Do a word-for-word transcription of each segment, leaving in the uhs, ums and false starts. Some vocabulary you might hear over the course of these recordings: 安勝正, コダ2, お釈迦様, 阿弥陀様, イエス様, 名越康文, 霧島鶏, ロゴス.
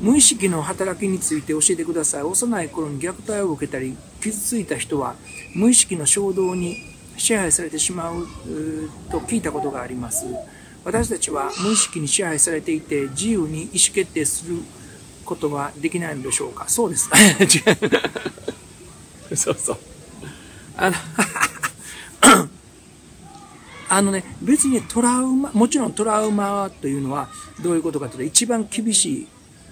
無意識の働きについて教えてください。幼い頃に虐待を受けたり傷ついた人は無意識の衝動に支配されてしまうと聞いたことがあります。私たちは無意識に支配されていて自由に意思決定することはできないのでしょうか。そうです違うそうそうあのあのね、別にトラウマ、もちろんトラウマというのはどういうことかというと、一番厳しい、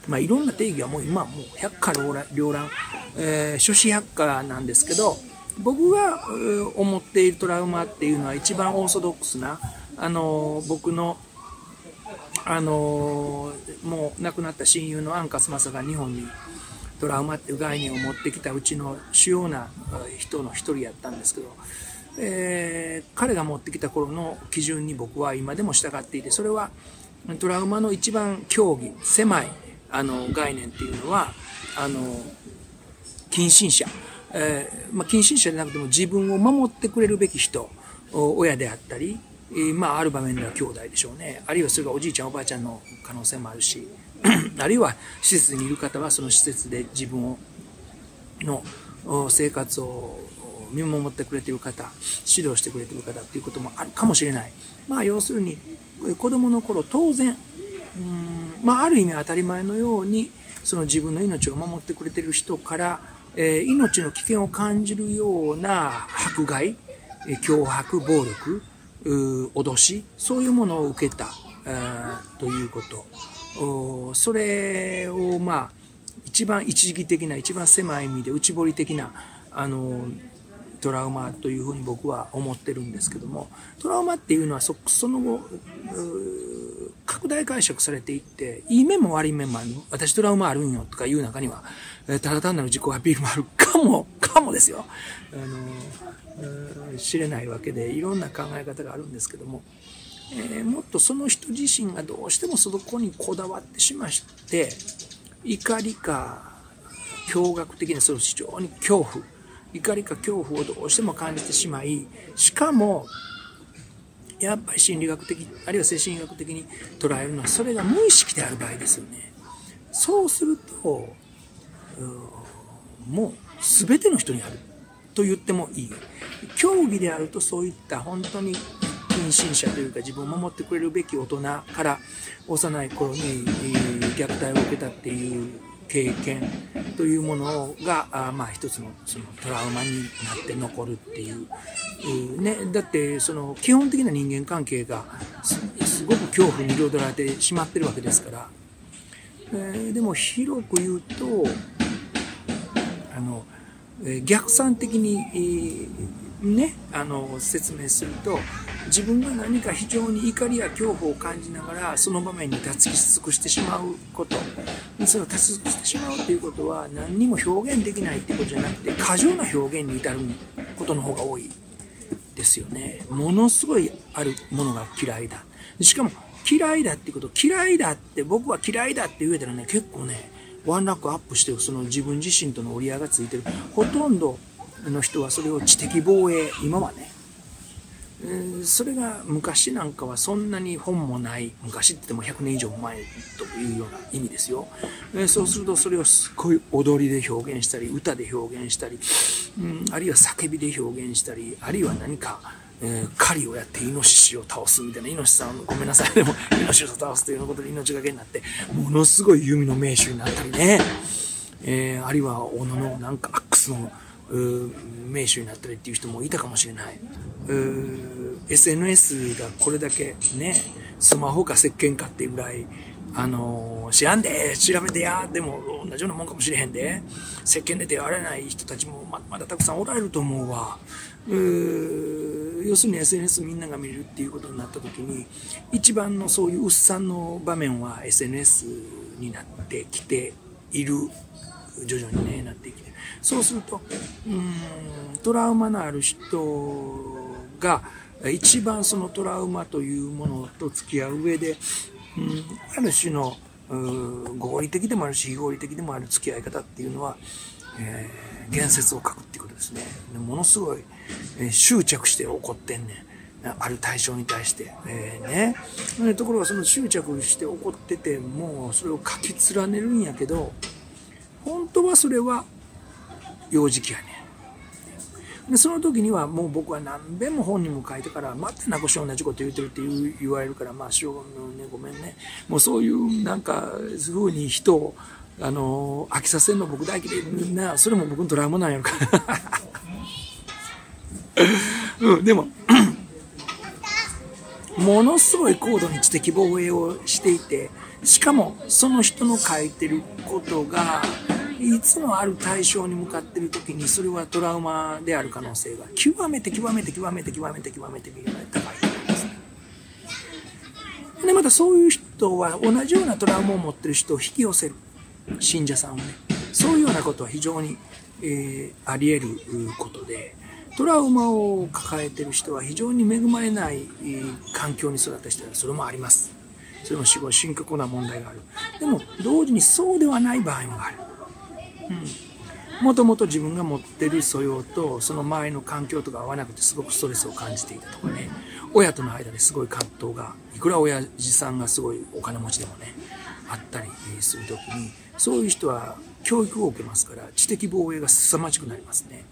まあ、いろんな定義はもう今もう百科両覧、えー、諸子百科なんですけど、僕が思っているトラウマっていうのは一番オーソドックスな、あのー、僕の、あのー、もう亡くなった親友の安勝正が日本にトラウマっていう概念を持ってきたうちの主要な人の一人やったんですけど、えー、彼が持ってきた頃の基準に僕は今でも従っていて、それはトラウマの一番狭義、狭いあの概念っていうのは、あの近親者、えーまあ、近親者じゃなくても自分を守ってくれるべき人、親であったり、えーまあ、ある場面では兄弟でしょうね、あるいはそれがおじいちゃんおばあちゃんの可能性もあるしあるいは施設にいる方はその施設で自分をの生活を見守ってくれている方、指導してくれている方ということもあるかもしれない。まあ要するに子供の頃、当然うーん、まあ、ある意味当たり前のようにその自分の命を守ってくれている人から、えー、命の危険を感じるような迫害、脅迫、暴力、脅し、そういうものを受けたということ、それをまあ一番一時的な、一番狭い意味で内堀的なあのトラウマというふうに僕は思ってるんですけども、トラウマっていうのは そ, その後拡大解釈されていって、いい面も悪い面もあるの、私トラウマあるんよとかいう中にはただ単なる自己アピールもあるかもかもですよ、あの知れないわけで、いろんな考え方があるんですけども、えー、もっとその人自身がどうしてもそこにこだわってしまして、怒りか驚愕的な、その非常に恐怖、怒りか恐怖をどうしても感じてしまい、しかもやっぱり心理学的、あるいは精神医学的に捉えるのはそれが無意識である場合ですよね。そうするともう全ての人にあると言ってもいい。教義であると、そういった本当に近親者というか自分を守ってくれるべき大人から幼い頃に虐待を受けたっていう経験というものが、あ、まあ、一つのそのトラウマになって残るっていう、えーね、だってその基本的な人間関係が す, すごく恐怖に彩られてしまってるわけですから、えー、でも広く言うとあの、えー、逆算的に、えー、ね、あの説明すると、自分が何か非常に怒りや恐怖を感じながらその場面に立ち尽くしてしまうこと、それを立ち尽くしてしまうということは何にも表現できないってことじゃなくて、過剰な表現に至ることの方が多いですよね。ものすごいあるものが嫌いだ、しかも嫌いだってこと、嫌いだって僕は嫌いだって言えたらね、結構ねワンランクアップして、その自分自身との折り合いがついてる。ほとんどの人はそれを知的防衛、今はね、それが昔なんかはそんなに本もない、昔って言ってもひゃくねん以上前というような意味ですよ。そうするとそれをすごい踊りで表現したり、歌で表現したり、うん、あるいは叫びで表現したり、あるいは何か、えー、狩りをやってイノシシを倒すみたいな、イノシシさんごめんなさい、でもイノシシを倒すというようなことで命がけになってものすごい弓の名手になったりね、えー、あるいは斧のなんかアックスの名手になったりっていう人もいたかもしれない。エスエヌエス がこれだけね、スマホか石鹸かっていうぐらい、あのー、知らんで調べてや、でも同じようなもんかもしれへんで、石鹸で手荒れない人たちも ま, まだたくさんおられると思うわ。うー、要するに エスエヌエス みんなが見れるっていうことになった時に、一番のそういううっさんの場面は エスエヌエス になってきている、徐々にねなってきて、そうするとうーん、トラウマのある人が一番そのトラウマというものと付き合う上で、うん、ある種の合理的でもあるし非合理的でもある付き合い方っていうのは、えー、言説を書くっていうことですね。でものすごい、えー、執着して怒ってんねん、ある対象に対して、えー、ね、えー、ところがその執着して怒っててもうそれを書き連ねるんやけど、本当はそれは幼児期やね。でその時にはもう僕は何べんも本にも書いてからまたなこし同じこと言ってるって 言, 言われるから、まあしょうがね、ごめんね。もうそういうなんかそういう風に人をあの飽きさせるの僕大嫌いな、それも僕のドラムなんやろから、うん、でもものすごい高度に知的防衛をしていて、しかもその人の書いてることがいつもある対象に向かっている時にそれはトラウマである可能性が極めて極めて極めて極めて極めて高いですね。でまたそういう人は同じようなトラウマを持っている人を引き寄せる信者さんをね、そういうようなことは非常に、えー、ありえることで、トラウマを抱えている人は非常に恵まれない、えー、環境に育った人はそれもあります。それもすごい深刻な問題がある。でも同時にそうではない場合もある。うん、もともと自分が持ってる素養とその周りの環境とか合わなくてすごくストレスを感じていたとかね、親との間ですごい葛藤が、いくら親父さんがすごいお金持ちでもねあったりする時に、そういう人は教育を受けますから知的防衛が凄まじくなりますね。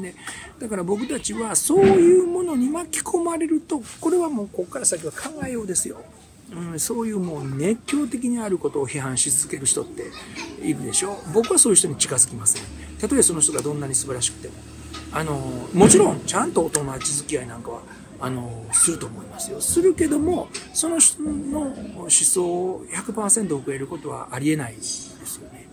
でだから僕たちはそういうものに巻き込まれると、これはもうここから先は考えようですよ。うん、そういうもう熱狂的にあることを批判し続ける人っているでしょ。僕はそういう人に近づきません。たとえその人がどんなに素晴らしくても、あのもちろんちゃんとお友達付き合いなんかはあのすると思いますよ。するけどもその人の思想を ひゃくパーセント 受け入れることはありえないですよね。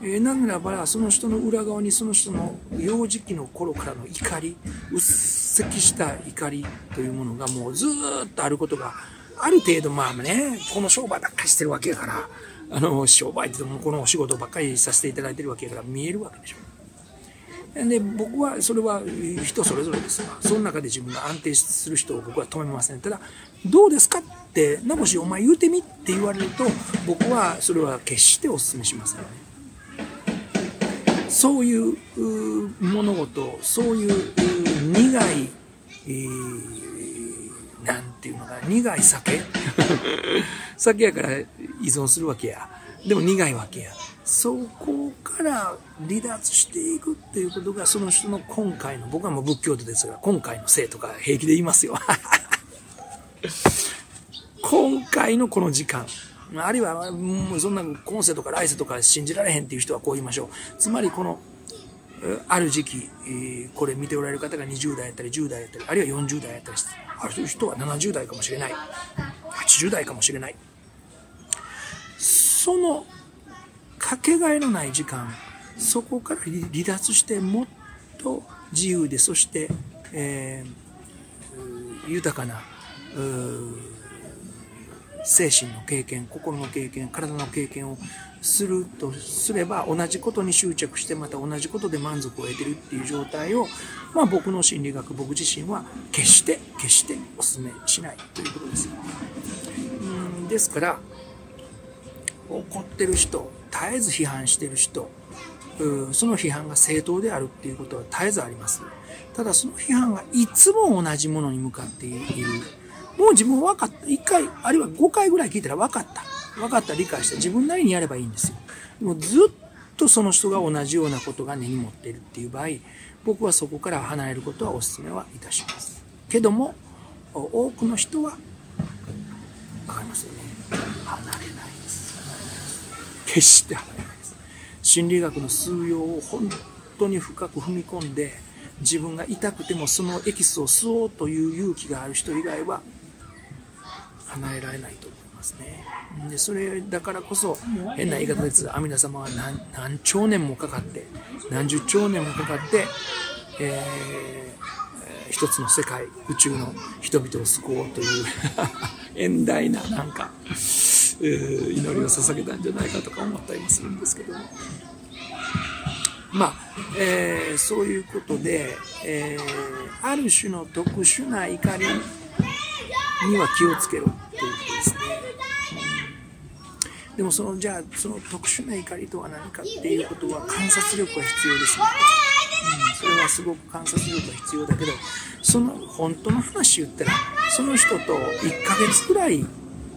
えー、なぜならばその人の裏側にその人の幼児期の頃からの怒り、うっせきした怒りというものがもうずーっとあることがある程度、まあね、この商売ばっかりしてるわけやから、あの商売ってこのお仕事ばっかりさせていただいてるわけやから見えるわけでしょ。で僕はそれは人それぞれですが、その中で自分が安定する人を僕は止めません。ただどうですかって「名越お前言うてみ」って言われると、僕はそれは決してお勧めしませんよね。そういう物事、そういう苦い、えーなんていうのか、苦い酒酒やから依存するわけや。でも苦いわけや。そこから離脱していくっていうことが、その人の今回の、僕はもう仏教徒ですが、今回の生とか平気で言いますよ今回のこの時間、あるいはもうそんな今世とか来世とか信じられへんっていう人はこう言いましょう。つまりこのある時期、これ見ておられる方がにじゅう代やったりじゅう代やったり、あるいはよんじゅう代やったりして、ある人はななじゅう代かもしれない、はちじゅう代かもしれない。そのかけがえのない時間、そこから離脱してもっと自由で、そして、えー、豊かな精神の経験、心の経験、体の経験をするとすれば、同じことに執着してまた同じことで満足を得てるっていう状態を、まあ、僕の心理学、僕自身は決して決してお勧めしないということですよ。うんですから怒ってる人、絶えず批判してる人、うんその批判が正当であるっていうことは絶えずあります。ただその批判がいつも同じものに向かっている。もう自分は分かった、いっかいあるいはごかいぐらい聞いたら分かった分かった理解して自分なりにやればいいんですよ。もうずっとその人が同じようなことが根に持っているっていう場合、僕はそこから離れることはお勧めはいたしますけども、多くの人は分かりますよね、離れないです。決して離れないです。心理学の数用を本当に深く踏み込んで、自分が痛くてもそのエキスを吸おうという勇気がある人以外は離れられないと思いますね。でそれだからこそ、変な言い方です、阿弥陀様は 何, 何兆年もかかって何十兆年もかかって、えー、一つの世界、宇宙の人々を救おうという遠大ななんか、えー、祈りを捧げたんじゃないかとか思ったりもするんですけども、まあ、えー、そういうことで、えー、ある種の特殊な怒りには気をつけろということですね。でもそのじゃあその特殊な怒りとは何かっていうことは観察力が必要ですね。うんそれはすごく観察力が必要だけど、その本当の話言ったら、その人といっかげつくらい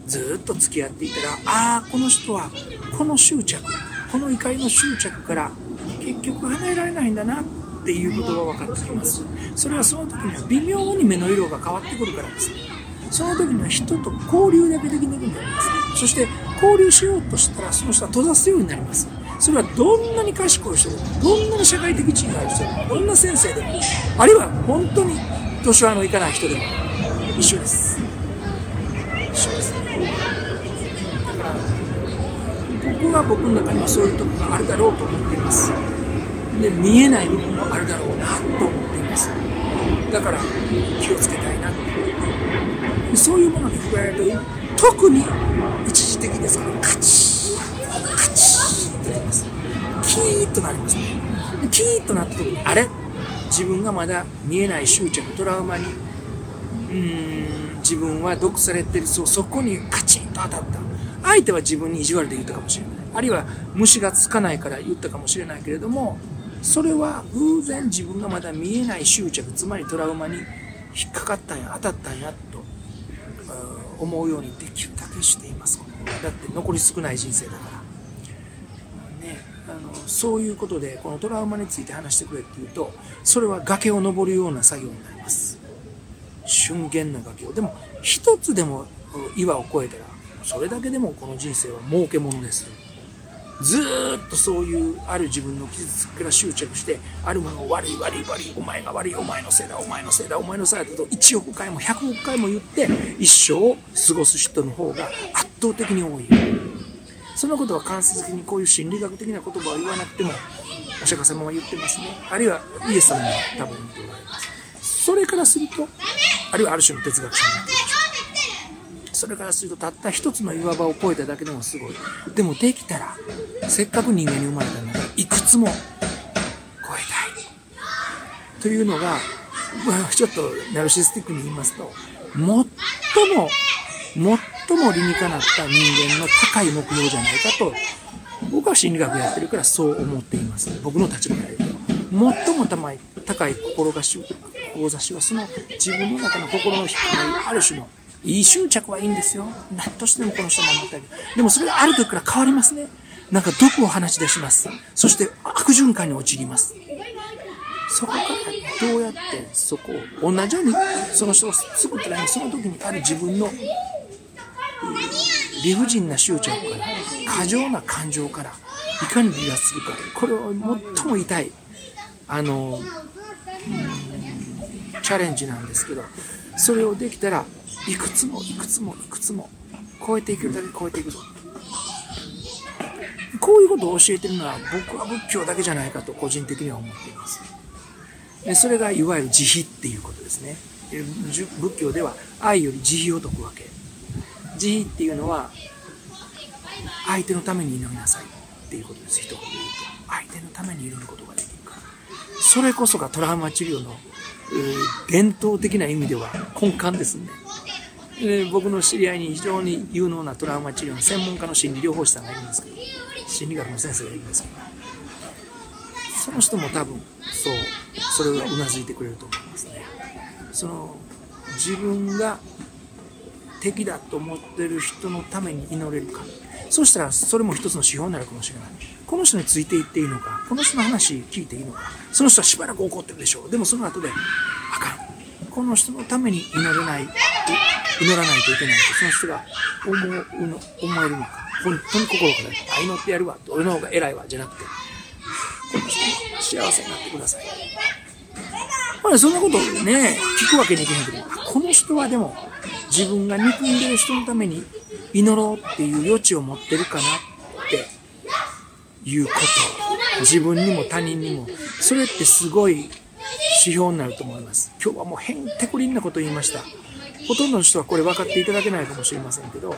ずっと付き合っていたら、ああこの人はこの執着、この怒りの執着から結局離れられないんだなっていうことが分かってきます。それはその時には微妙に目の色が変わってくるからです。その時には人と交流だけできなくなります。そして交流しようとしたらその人は閉ざすようになります。それはどんなに賢い人でも、どんなに社会的地位がある人でも、どんな先生でも、あるいは本当に年はのいかない人でも一緒です。一緒ですね。だから僕は僕の中にはそういうところがあるだろうと思っています。で、見えない部分もあるだろうなと思っています。だから気をつけたいなと。そういうものに触れられると、特に一時的ですからカチッカチッとなります。キーッとなりますね。キーッとなった時に、あれ、自分がまだ見えない執着、トラウマに、うーん、自分は毒されてる。 そ, そこにカチンと当たった。相手は自分に意地悪で言ったかもしれない、あるいは虫がつかないから言ったかもしれないけれども、それは偶然自分がまだ見えない執着、つまりトラウマに引っかかったんや、当たったんやと思うようにできるだけしています。だって残り少ない人生だから、ね、あのそういうことで、このトラウマについて話してくれっていうと、それは崖を登るような作業になります。瞬間の崖を。でも一つでも岩を越えたら、それだけでもこの人生は儲けものです。ずーっとそういうある自分の傷つきから執着して、あるものを悪い悪い悪い、お前が悪い、お前のせいだ、お前のせいだ、お前のせいだといちおくかいもひゃくおくかいも言って一生を過ごす人の方が圧倒的に多い。そのことは間接的にこういう心理学的な言葉を言わなくてもお釈迦様は言ってますね。あるいはイエス様も多分言っておられます。それからすると、あるいはある種の哲学者になっている。それからすると、たった一つの岩場を越えただけでもすごい。でもできたら、せっかく人間に生まれたので、いくつも越えたいというのが、ちょっとナルシスティックに言いますと、最も最も理にかなった人間の高い目標じゃないかと、僕は心理学やってるからそう思っています。僕の立場から言うと、最も高い志は、その自分の中の心の低いある種のいい執着はいいんですよ。何としてもこの人守ってあげる。でもそれがある時から変わりますね。なんか毒を放ち出します。そして悪循環に陥ります。そこからどうやってそこを同じようにその人を作ったらいい。その時にある自分の理不尽な執着から、過剰な感情からいかに離脱するか。これを最も痛い、あの、うん、チャレンジなんですけど、それをできたら、いくつもいくつもいくつも超えていけるだけ超えていくぞ。こういうことを教えてるのは、僕は仏教だけじゃないかと個人的には思っています。で、それがいわゆる慈悲っていうことですね。仏教では愛より慈悲を説くわけ。慈悲っていうのは、相手のために祈りなさいっていうことです。一言で言うと、相手のために祈ることができるから、それこそがトラウマ治療の伝統的な意味では根幹ですね。で、僕の知り合いに非常に有能なトラウマ治療の専門家の心理療法士さんがいるんですけど、心理学の先生がいるんですけど、その人も多分そう、それはうなずいてくれると思いますね。その自分が敵だと思ってる人のために祈れるか、そうしたらそれも一つの指標になるかもしれない。この人についていっていいのか、この人の話聞いていいのか、その人はしばらく怒ってるでしょう。でもその後で、あかん、この人のために祈れない、祈らないといけないとその人が思うの、思えるのか、本当に心から、祈ってやるわ、俺の方が偉いわじゃなくて、この人幸せになってください。まあ、そんなことね、聞くわけにいけないけど、この人はでも自分が憎んでる人のために祈ろうっていう余地を持ってるかなっていうこと、自分にも他人にも、それってすごい指標になると思います。今日はもうへんてこりんなこと言いました。ほとんどの人はこれ分かっていただけないかもしれませんけど、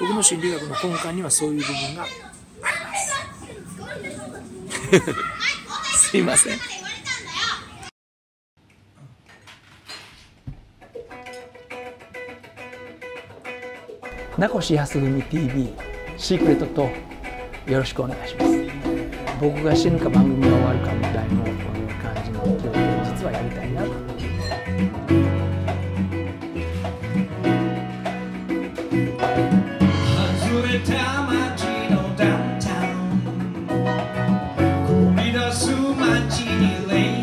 僕の心理学の根幹にはそういう部分がありますすいません。名越康文 ティーブイ シークレットとよろしくお願いします。僕が死ぬか番組が終わるかみたいな感じのはやりたいなと。Thank you.